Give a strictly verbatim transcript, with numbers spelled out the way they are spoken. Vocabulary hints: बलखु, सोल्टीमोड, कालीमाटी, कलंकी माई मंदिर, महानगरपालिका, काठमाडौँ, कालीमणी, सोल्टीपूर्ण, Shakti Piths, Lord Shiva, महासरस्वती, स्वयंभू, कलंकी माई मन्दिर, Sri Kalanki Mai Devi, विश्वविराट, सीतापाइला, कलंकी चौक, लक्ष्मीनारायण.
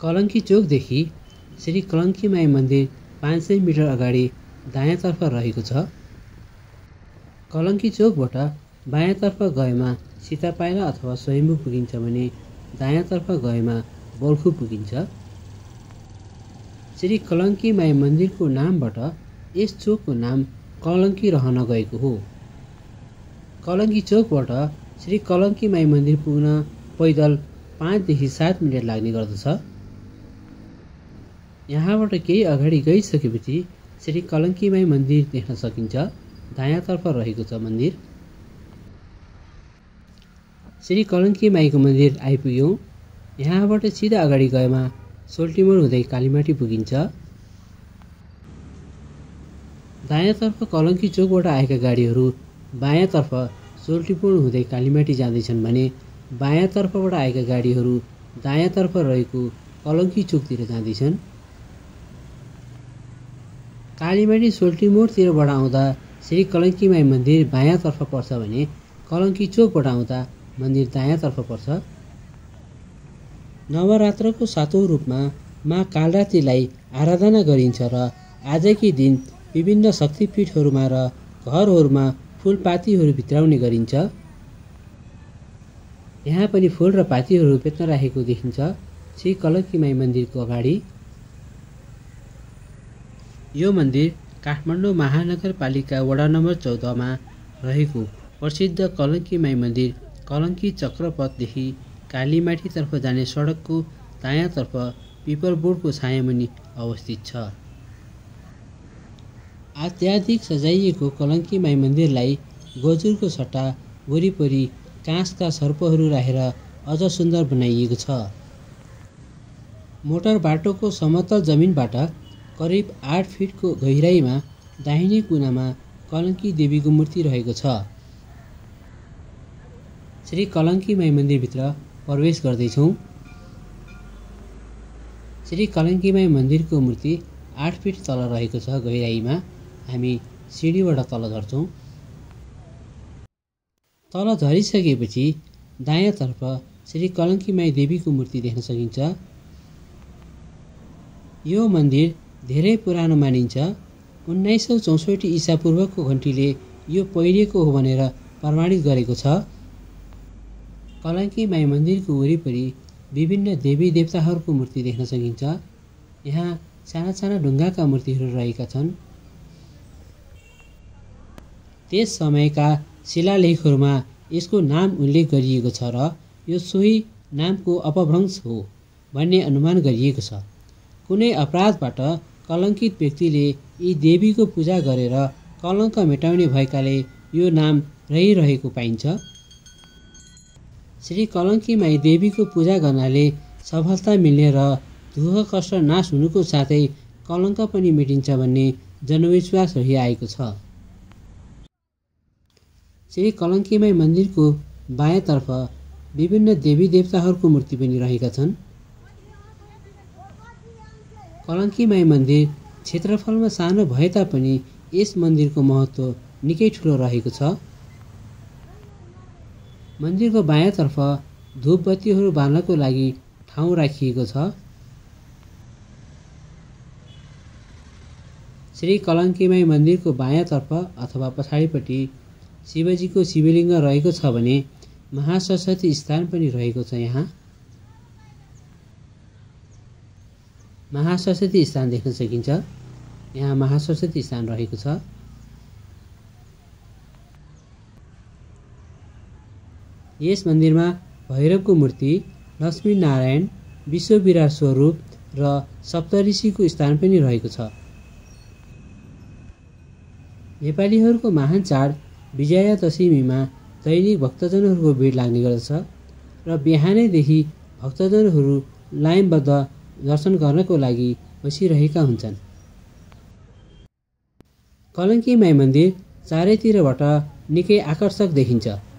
कलंकी चौकदेखि श्री कलंकी माई मंदिर पाँच सय मिटर अगाडि दायाँतर्फ रहेको छ। कलंकी चौकबाट बायाँतर्फ गएमा सीतापाइला अथवा स्वयंभू पुगिन्छ भने दायाँतर्फ गएमा बलखु पुगिन्छ। श्री कलंकी माई मन्दिरको नामबाट यस चौकको नाम कलंकी रहन गएको हो। कलंकी चौकबाट श्री कलंकी माई मन्दिर पुग्न पैदल पाँचदेखि सात मिनट लाग्ने गर्दछ। यहाँबाट केही अगाडि गइसकेपछि श्री कलंकी माई मन्दिर देख्न सकिन्छ। दायाँतर्फ रहेको छ मन्दिर। श्री कलंकी माईको मन्दिर आइपुग्यौँ। यहाँबाट सिधा अगाडि गएमा सोल्टीमोड हुँदै कालीमाटी पुगिन्छ। दायाँतर्फ कलंकी चौकबाट आएका गाडीहरू बायाँतर्फ सोल्टीपूर्ण हुँदै कालीमाटी जाँदैछन् भने बायाँतर्फबाट आएका गाडीहरू दायाँतर्फ रहेको कलंकी चौकतिर जाँदैछन्। कालीमाटी सोल्टीमोडतिरबाट आउँदा श्री कलंकी माई मन्दिर बायाँतर्फ पर्छ भने कलंकी चौकबाट आउँदा मन्दिर दायाँतर्फ पर्छ। नवरात्रको सातौं रूपमा माँ कालरात्रीलाई आराधना गरिन्छ र आजकै दिन विभिन्न शक्तिपीठहरूमा र घरहरूमा फूलपातीहरू भित्राउने गरिन्छ। यहाँ पनि फूल र पातीहरू बेच्न राखेको देखिन्छ। श्री कलंकी माई मन्दिरको अगाडि यो मन्दिर काठमाडौँ महानगरपालिका वडा नम्बर चौध मा रहेको प्रसिद्ध कलंकी माई मन्दिर कलंकी चक्रपथदेखि कालीमाटीतर्फ जाने सडकको दायाँतर्फ पिपल बोर्डको छायामुनि अवस्थित छ। अत्याधिक सजाइएको कलंकी माई मन्दिरलाई गोजुरको सट्टा वरिपरि काँसका सर्पहरू राखेर अझ सुन्दर बनाइएको छ। मोटर बाटोको समतल जमिनबाट करिब आठ फिटको गहिराईमा दाहिने कुनामा कालीमणी देवीको मूर्ति रहेको छ। श्री कलंकी माई मन्दिरभित्र प्रवेश गर्दैछौँ। श्री कलंकी माई मन्दिरको मूर्ति आठ फिट तल रहेको छ गहिराईमा। हामी सिँढीबाट तल झर्छौँ। तल झरिसकेपछि दायाँतर्फ श्री कलंकी माई देवीको मूर्ति देख्न सकिन्छ। यो मन्दिर धेरै पुरानो मानिन्छ। उन्नाइस सौ चौसठी ईसापूर्वको घन्टीले यो पहिलेको हो भनेर प्रमाणित गरेको छ। कलंकी माई मन्दिरको वरिपरि विभिन्न देवी देवताहरूको मूर्ति देख्न सकिन्छ। यहाँ साना साना ढुङ्गाका मूर्तिहरू रहेका छन्। त्यस समयका शिलालेखहरूमा यसको नाम उल्लेख गरिएको छ र यो सोही नामको अपभ्रंश हो भन्ने अनुमान गरिएको छ। कुनै अपराधबाट कलंकित व्यक्तिले यी देवीको पूजा गरेर कलंक मेटाउने भएकाले यो नाम रहिरहेको पाइन्छ। श्री कलंकी माई देवीको पूजा गर्नाले सफलता मिल्ने र दुःख कष्ट नाश हुनुको साथै कलंक पनि मेटिन्छ भन्ने जनविश्वास रहिआएको छ। श्री कलंकी माई मन्दिरको बायाँतर्फ विभिन्न देवी देवताहरूको मूर्ति पनि रहेका छन्। कलंकी माई मन्दिर क्षेत्रफलमा सानो भए तापनि यस मन्दिरको महत्त्व निकै ठुलो रहेको छ। मन्दिरको बायाँतर्फ धूपबत्तीहरू बाल्नको लागि ठाउँ राखिएको छ। श्री कलंकी माई मन्दिरको बायाँतर्फ अथवा पछाडिपट्टि शिवजीको शिवलिङ्ग रहेको छ भने महासरस्वती स्थान पनि रहेको छ। यहाँ महासरस्वती स्थान देख्न सकिन्छ। यहाँ महासरस्वती स्थान रहेको छ। यस मन्दिरमा भैरवको मूर्ति, लक्ष्मीनारायण, विश्वविराट स्वरूप र सप्त ऋषिको स्थान पनि रहेको छ। नेपालीहरूको महान चाड विजयादशमीमा दैनिक भक्तजनहरूको भिड लाग्ने गर्दछ र बिहानैदेखि भक्तजनहरू लाइनबद्ध दर्शन गर्नको लागि बसिरहेका हुन्छन्। कलंकी माई मन्दिर चारैतिरबाट निकै आकर्षक देखिन्छ।